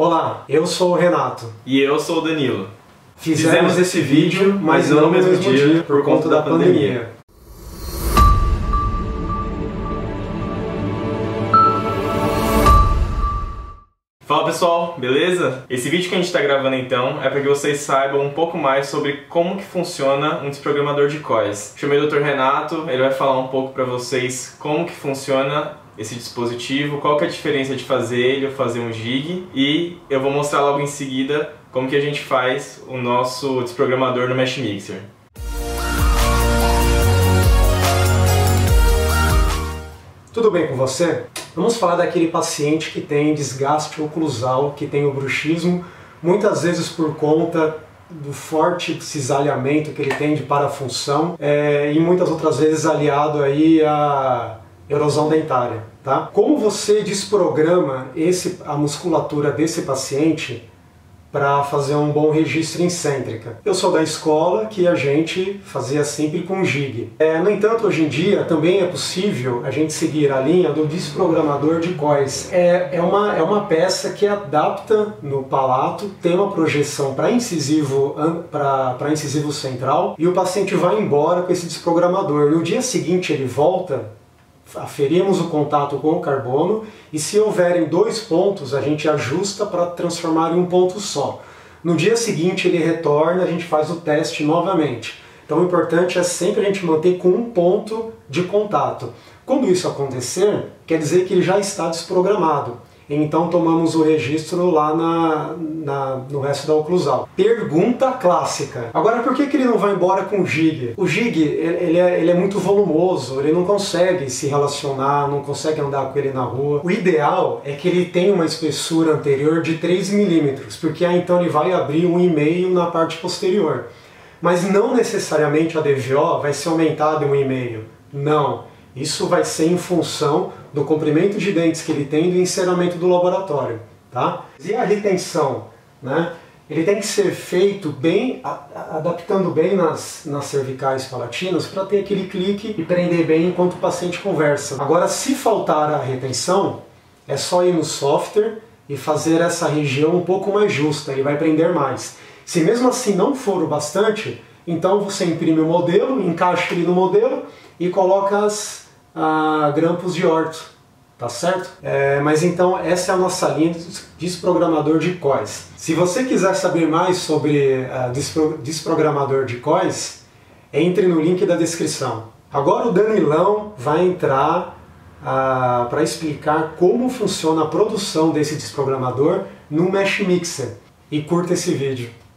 Olá, eu sou o Renato. E eu sou o Danilo. Fizemos esse vídeo, mas não no mesmo dia, por conta da pandemia. Fala pessoal, beleza? Esse vídeo que a gente está gravando então é para que vocês saibam um pouco mais sobre como que funciona um desprogramador de Kois. Chamei o Dr. Renato, ele vai falar um pouco para vocês como que funciona esse dispositivo, qual que é a diferença de fazer ele ou fazer um JIG, e eu vou mostrar logo em seguida como que a gente faz o nosso desprogramador no Meshmixer. Tudo bem com você? Vamos falar daquele paciente que tem desgaste oclusal, que tem o bruxismo, muitas vezes por conta do forte cisalhamento que ele tem de parafunção e muitas outras vezes aliado aí a erosão dentária, tá? Como você desprograma a musculatura desse paciente para fazer um bom registro incêntrica? Eu sou da escola que a gente fazia sempre com JIG. No entanto, hoje em dia também é possível a gente seguir a linha do desprogramador de Kois. É uma peça que adapta no palato, tem uma projeção para incisivo, incisivo central, e o paciente vai embora com esse desprogramador. No dia seguinte ele volta, aferimos o contato com o carbono e, se houverem dois pontos, a gente ajusta para transformar em um ponto só. No dia seguinte ele retorna, a gente faz o teste novamente. Então o importante é sempre a gente manter com um ponto de contato. Quando isso acontecer, quer dizer que ele já está desprogramado. Então tomamos o registro lá no resto da oclusal. Pergunta clássica. Agora, por que ele não vai embora com o JIG? O JIG ele é muito volumoso, ele não consegue se relacionar, não consegue andar com ele na rua. O ideal é que ele tenha uma espessura anterior de 3 milímetros, porque aí então ele vai abrir 1,5 na parte posterior. Mas não necessariamente a DVO vai ser aumentada em 1,5. Não. Isso vai ser em função do comprimento de dentes que ele tem e do encerramento do laboratório, tá? E a retenção, né? Ele tem que ser feito bem, adaptando bem nas cervicais palatinas para ter aquele clique e prender bem enquanto o paciente conversa. Agora, se faltar a retenção, é só ir no software e fazer essa região um pouco mais justa, ele vai prender mais. Se mesmo assim não for o bastante, então você imprime o modelo, encaixa ele no modelo e coloca grampos de orto, tá certo? Mas então essa é a nossa linha de desprogramador de Kois. Se você quiser saber mais sobre desprogramador de Kois, entre no link da descrição. Agora o Danilão vai entrar para explicar como funciona a produção desse desprogramador no Meshmixer. E curta esse vídeo.